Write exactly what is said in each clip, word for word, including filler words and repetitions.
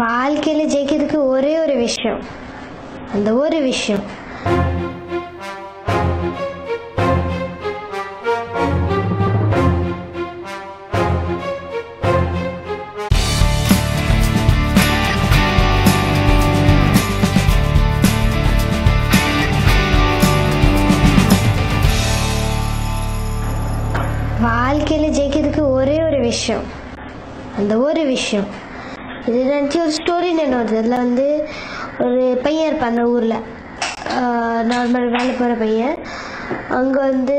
வாழ்க்கையில ஜெயிக்கிறதுக்கு ஒரே ஒரு விஷயம், அந்த ஒரு விஷயம் வாழ்க்கையில ஜெயிக்கிறதுக்கு ஒரே ஒரு விஷயம், அந்த ஒரு விஷயம். இது நினச்சி ஒரு ஸ்டோரி நின்று வருது. அதில் வந்து ஒரு பையன் இருப்பான், அந்த ஊரில் நார்மல் வேலை போகிற பையன். அங்கே வந்து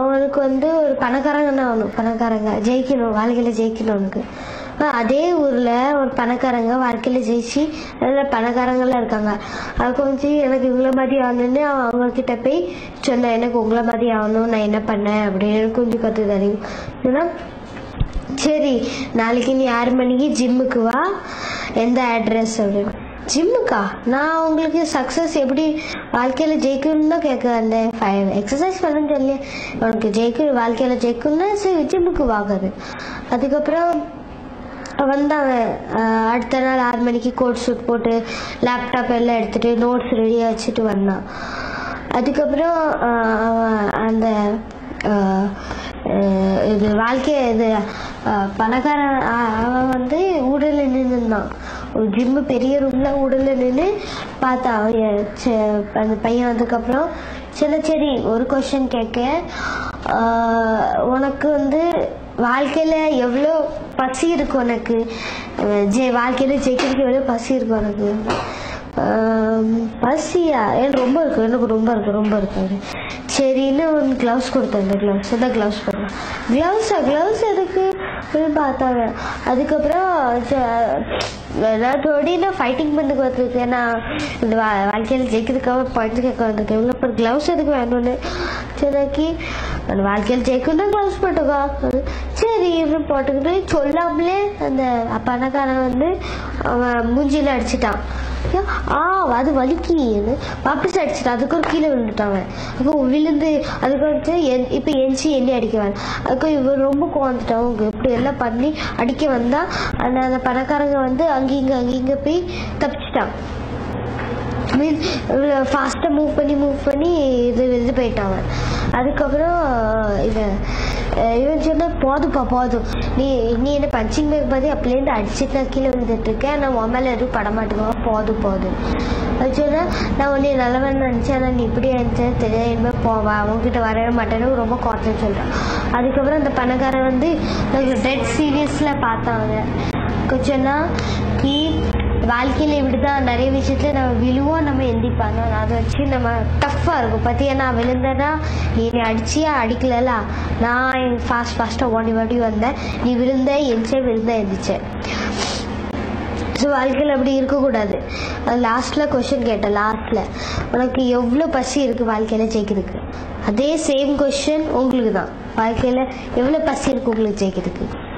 அவனுக்கு வந்து ஒரு பணக்காரங்கன்னா ஆகணும், பணக்காரங்க ஜெயிக்கணும், வாழ்க்கையில் ஜெயிக்கணும் அவனுக்கு. இப்போ அதே ஊரில் ஒரு பணக்காரங்க வாழ்க்கையில் ஜெயிச்சு நல்ல பணக்காரங்களாம் இருக்காங்க. அது கொஞ்சம் எனக்கு இவங்கள மாதிரி ஆகணுன்னு அவன் அவங்கக்கிட்ட போய் சொன்னான், எனக்கு உங்களை மாதிரி ஆகணும், நான் என்ன பண்ணேன் அப்படின்னு கொஞ்சம் கற்று தரேன். ஏன்னா சரி நாளைக்கு நீ ஆறு மணிக்கு ஜிம்முக்கு வா, எந்த அட்ரஸ் அப்படின்னு. ஜிம்முக்கா? நான் உங்களுக்கு சக்ஸஸ் எப்படி வாழ்க்கையில் ஜெயிக்கணும்னு தான் கேட்க வந்தேன். ஃபைவ் எக்ஸசைஸ் பண்ணுன்னு சொல்லி உனக்கு ஜெயிக்கணும், வாழ்க்கையில் ஜெயிக்கணும்னா சரி ஜிம்முக்கு வாங்குது. அதுக்கப்புறம் வந்தாங்க. அடுத்த நாள் ஆறு மணிக்கு கோட் சூட் போட்டு லேப்டாப் எல்லாம் எடுத்துகிட்டு நோட்ஸ் ரெடியாக வச்சுட்டு வந்தான். அதுக்கப்புறம் அந்த இது வாழ்க்கைய இது பணக்காரன் அவன் வந்து ஊடல நின்றுந்தான். ஒரு ஜிம்மு பெரிய ரூம்ல ஊடல நின்று பார்த்தா அந்த பையன். அதுக்கப்புறம் சரி சரி ஒரு கொஸ்டின் கேட்க, உனக்கு வந்து வாழ்க்கையில எவ்வளோ பசி இருக்கு, உனக்கு ஜெ வாழ்க்கையில ஜெயிக்கிறதுக்கு எவ்வளோ பசி இருக்கு உனக்கு? பசியா? எனக்கு ரொம்ப இருக்கு, எனக்கு ரொம்ப இருக்கு, ரொம்ப இருக்கு. சரின்னு ஒன்று க்ளவுஸ் கொடுத்தேன். அந்த க்ளவுஸ் எதாவது க்ளவுஸ் பண்ணலாம். க்ளவுஸா? க்ளவுஸ் எதுக்கு பார்த்தாங்க. அதுக்கப்புறம் நான் தொடினா ஃபைட்டிங் பண்ணுக்கு வந்துருக்கேன், நான் இந்த வா வாழ்க்கையில் ஜெயிக்கிறதுக்காக பஞ்சு கேட்க வந்திருக்கேன். இவங்க அப்புறம் க்ளவுஸ் எதுக்கு வேணும்னு சரிக்கி அந்த வாழ்க்கையில் ஜெயிக்கணும்னா க்ளவுஸ் போட்டுக்கா. சரி இவன் போட்டுக்கிட்டு சொல்லாமலே அந்த பணக்காரன் வந்து அவன் மூஞ்சியில் அடிச்சிட்டான். ஆ அது வலிக்கின்னு வாபஸ் அடிச்சுட்டு அதுக்கு ஒரு கீழே விழுந்துட்டாங்க. அப்போ விழுந்து அதுக்கு வந்து என் இப்போ எஞ்சி எண்ணி அடிக்க வேணும். அதுக்கு இவன் ரொம்ப குவாந்துட்டவங்க இப்படி எல்லாம் பண்ணி அடிக்க வந்தா அந்த அந்த பணக்காரங்க வந்து அங்கீங்க அங்கீங்க போய் தப்பிச்சிட்டான். மீன் இவ்வளோ ஃபாஸ்ட்டாக மூவ் பண்ணி மூவ் பண்ணி இது விழுந்து போயிட்டாங்க. அதுக்கப்புறம் இவன் இவன் சொன்னால் போதுப்பா போதும், நீ நீ என்ன பஞ்சிங் பேக் பார்த்து அப்படிலேருந்து அடிச்சுட்டு நான் கீழே விழுந்துட்டுருக்கேன், நான் உன் மேலே எதுவும் படமாட்டுக்கோங்க, போதும் போதும். அது சொன்னால் நான் உன்னை நல்லவன்னு நினச்சேன், நான் நீ இப்படி நினச்சேன் தெரியாது, இனிமேல் போவேன், அவங்ககிட்ட வரவே மாட்டேன்னு ரொம்ப குறைச்சேன்னு சொல்கிறேன். அதுக்கப்புறம் அந்த பணக்காரன் வந்து கொஞ்சம் டெட் சீரியஸில் பார்த்தாங்க. சொன்னா கீ வாழ்க்கையில் இப்படி தான் நிறைய விஷயத்துல நம்ம விழுவோம், நம்ம எந்திப்பாங்க, அதை வச்சு நம்ம டஃப்பாக இருக்கும். பார்த்தியா நான் விழுந்தேன்னா நீ என்னை அடிச்சியா, அடிக்கல, நான் என் ஃபாஸ்ட் ஃபாஸ்ட்டாக ஓடி ஓடி வந்தேன், நீ விழுந்த எந்திச்சே விழுந்த எந்திரிச்சேன். ஸோ வாழ்க்கையில் அப்படி இருக்கக்கூடாது. லாஸ்ட்டில் கொஷின் கேட்டேன், லாஸ்ட்டில் உனக்கு எவ்வளோ பசி இருக்குது வாழ்க்கையில் ஜெயிக்கிறதுக்கு? அதே சேம் கொஷின் உங்களுக்கு தான், வாழ்க்கையில் எவ்வளோ பசி இருக்குது உங்களுக்கு ஜெயிக்கிறதுக்கு?